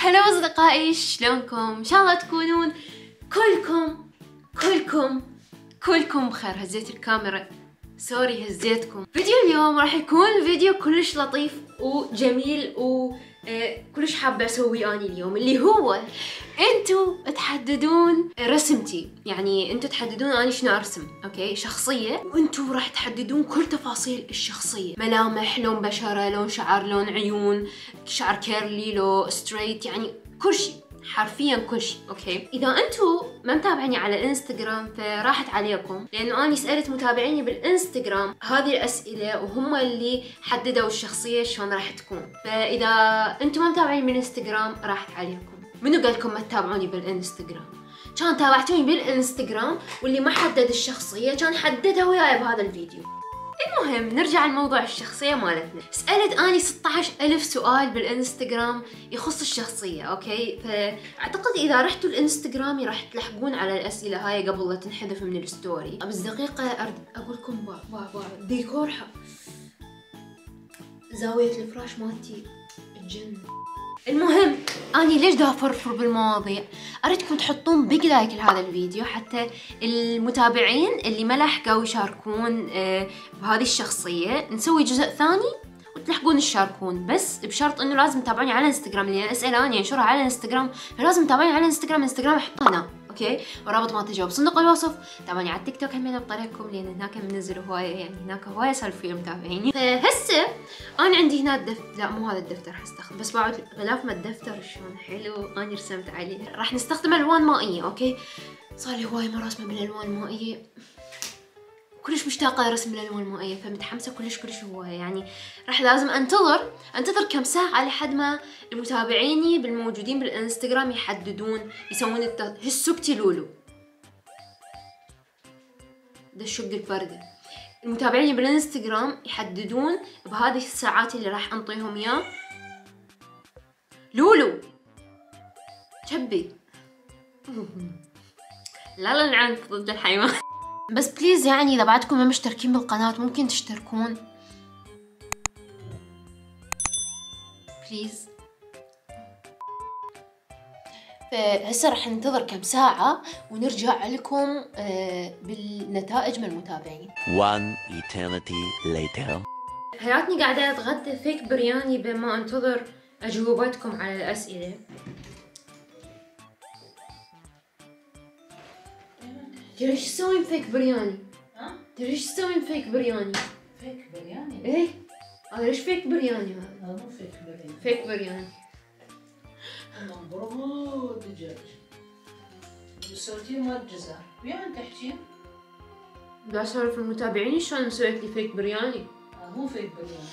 هلا أصدقائي، شلونكم؟ إن شاء الله تكونون كلكم بخير. هزيت الكاميرا، سوري هزيتكم. فيديو اليوم راح يكون فيديو كلش لطيف وجميل وكلش حابة أسويه أنا اليوم، اللي هو أنتو تحددون رسمتي، يعني أنتو تحددون أنا شنو أرسم، أوكي؟ شخصية، وأنتو راح تحددون كل تفاصيل الشخصية، ملامح، لون بشرة، لون شعر، لون عيون، شعر كيرلي لو ستريت، يعني كل شيء، حرفيا كل شيء، اوكي؟ إذا أنتم ما متابعيني على الانستغرام فراحت عليكم، لأنه أنا سألت متابعيني بالانستغرام هذه الأسئلة وهم اللي حددوا الشخصية شلون راح تكون، فإذا أنتم ما متابعيني بالانستغرام راحت عليكم. منو قال لكم ما تتابعوني بالانستغرام؟ كان تابعتوني بالانستغرام واللي ما حدد الشخصية كان حددها وياي بهذا الفيديو. المهم نرجع لموضوع الشخصية مالتنا. سألت أني 16,000 سؤال بالإنستغرام يخص الشخصية، أوكي؟ فأعتقد إذا رحتوا الإنستغرامي راح تلحقون على الأسئلة هاي قبل لا تنحذف من الستوري. بس دقيقة أرد أقول لكم واو ديكور زاوية الفراش مالتي الجن. المهم أني ليش دا أفرفر بالمواضيع؟ أردكم تحطون بيج لايك لهذا الفيديو حتى المتابعين اللي ما لحقوا يشاركون بهذه الشخصية نسوي جزء ثاني وتلحقون تشاركون، بس بشرط إنه لازم تتابعوني على انستغرام، لأن الأسئلة أنا أنشرها على انستغرام، فلازم تتابعوني على انستغرام. انستغرام أحطه هنا، اوكي؟ ورابط ما تجاوب صندوق الوصف. تابعوني على التيك توك همين بطريقكم، لأن هناك منزل هواية، يعني هناك هواية صار فيها متابعيني. فهسه أنا عندي هنا الدفتر، لا مو هذا الدفتر حستخدم، بس بعد غلاف ما الدفتر شلون حلو أنا رسمت عليه. راح نستخدم ألوان مائية، اوكي؟ صار لي هواية ما راسمة بالألوان المائية، كلش مشتاقة رسم الألوان المائية، فمتحمسة كلش هواية. يعني راح لازم انتظر كم ساعة لحد ما المتابعيني بالموجودين بالانستغرام يحددون يسوون هالسبتي لولو. ده الشق الفردة. المتابعيني بالانستغرام يحددون بهذه الساعات اللي راح انطيهم اياه لولو. شبي. لا نعنف ضد الحيوان. بس بليز يعني إذا بعدكم ما مشتركين بالقناة ممكن تشتركون بليز. فهسه راح ننتظر كم ساعة ونرجع لكم بالنتائج من المتابعين. One eternity later. حياتني قاعدة أتغدى فيك برياني بما أنتظر أجوباتكم على الأسئلة. ترى ايش تسوين فيك برياني؟ ها؟ ترى ايش تسوين فيك برياني؟ فيك برياني؟ ايه؟ هذا ليش فيك برياني هذا؟ هذا مو فيك برياني. فيك برياني. مبروك دجاج. مسويتين مال جزر، وياهم تحجين؟ قاعد اسولف المتابعين شلون مسويت لي فيك برياني؟ هذا مو فيك برياني.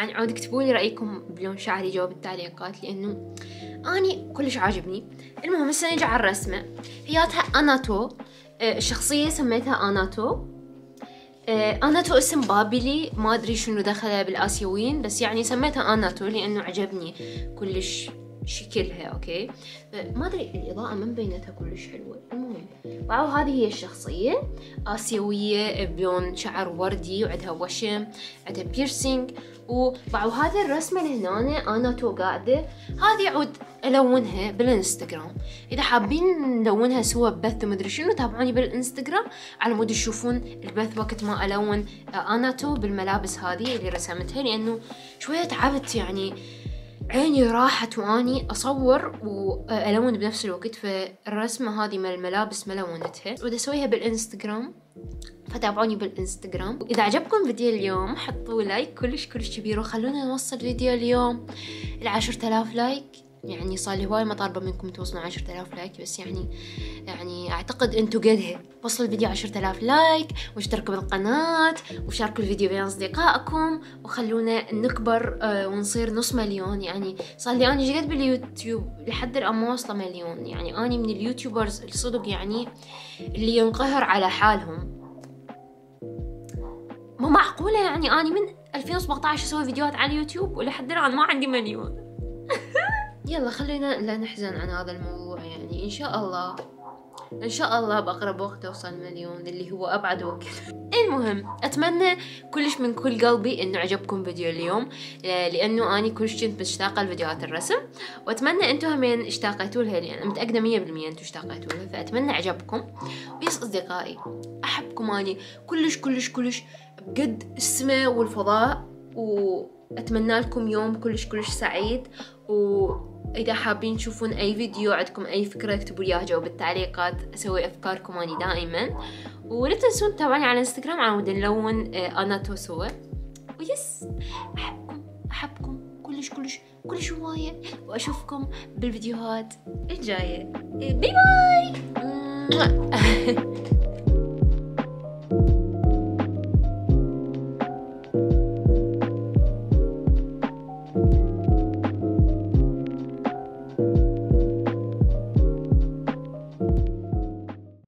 يعني عود اكتبوا لي رايكم بلون شعري جوا بالتعليقات لانه اني كلش عاجبني. المهم هسه نجي على الرسمه. هياتها اناتو، الشخصيه سميتها اناتو. اناتو اسم بابلي، ما ادري شنو دخلها بالاسيويين، بس يعني سميتها اناتو لانه عجبني كلش شكلها. اوكي ما ادري الاضاءه من بينتها كلش حلوه. المهم واو، هذه هي الشخصيه، اسيويه بلون شعر وردي وعندها وشم، عندها بيرسينج. وبعو هذه الرسمه اللي هنا اناتو قاعده، هذه عود الونها بالانستغرام. اذا حابين نلونها سوا ببث ومدري شنو تابعوني بالانستغرام على مود تشوفون البث وقت ما الون اناتو بالملابس هذه اللي رسمتها، لانه شويه تعبت يعني عيني راحت واني اصور والون بنفس الوقت، فالرسمه هذه من الملابس ما لونتها ودا اسويها بالانستغرام، فتابعوني بالانستغرام. واذا عجبكم فيديو اليوم حطوا لايك كلش كلش كبير، وخلونا نوصل فيديو اليوم ل 10,000 لايك. يعني صار لي هواي مطالبه منكم توصلوا 10,000 لايك، بس يعني اعتقد انتم قدها. وصلوا الفيديو 10,000 لايك، واشتركوا بالقناه، وشاركوا الفيديو بين اصدقائكم، وخلونا نكبر ونصير نص مليون. يعني صار لي اني شقد باليوتيوب لحد الان ما واصله مليون، يعني اني من اليوتيوبرز الصدق يعني اللي ينقهر على حالهم. مو معقوله يعني اني من 2017 اسوي فيديوهات على اليوتيوب ولحد الان ما عندي مليون. يلا خلينا لا نحزن عن هذا الموضوع، يعني ان شاء الله ان شاء الله باقرب وقت اوصل مليون اللي هو ابعد وقت. المهم اتمنى كلش من كل قلبي انه عجبكم فيديو اليوم، لانه اني كلش كنت مشتاقه لفيديوهات الرسم، واتمنى انتم همين اشتاقيتوا لها، لان متاكده 100% انتم اشتاقيتوا لها. فاتمنى عجبكم. ويا اصدقائي احبكم اني كلش كلش كلش بجد السما والفضاء، واتمنى لكم يوم كلش كلش سعيد. وإذا حابين تشوفون أي فيديو، عندكم أي فكرة اكتبوا لي إياها جوا بالتعليقات، أسوي أفكاركم أني دائما. ولا تنسون تتابعوني على انستغرام على مود نلون اناتو سوا. ويس أحبكم أحبكم كلش كلش كلش هواية، وأشوفكم بالفيديوهات الجاية. باي باي.